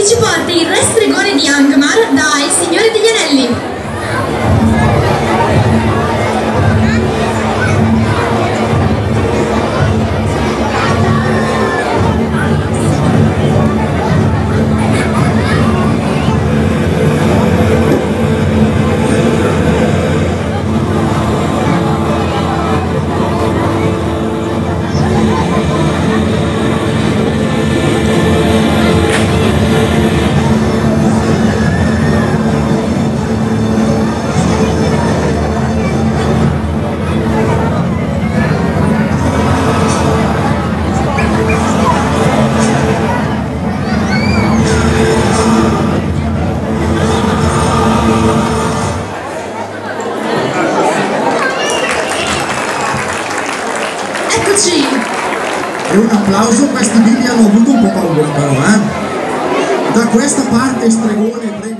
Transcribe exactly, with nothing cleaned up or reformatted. che ci porta il re stregone di Angmar da Il Signore degli Anelli. E un applauso, questi bimbi hanno avuto un po' paura però, eh? Da questa parte stregone prego.